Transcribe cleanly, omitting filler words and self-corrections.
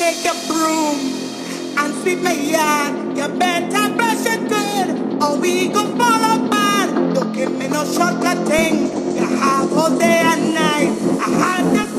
take a broom and sweep my yard. You better brush it good, or we gon' fall apart. Don't give me no shortcut thing. You have all day and night. I had the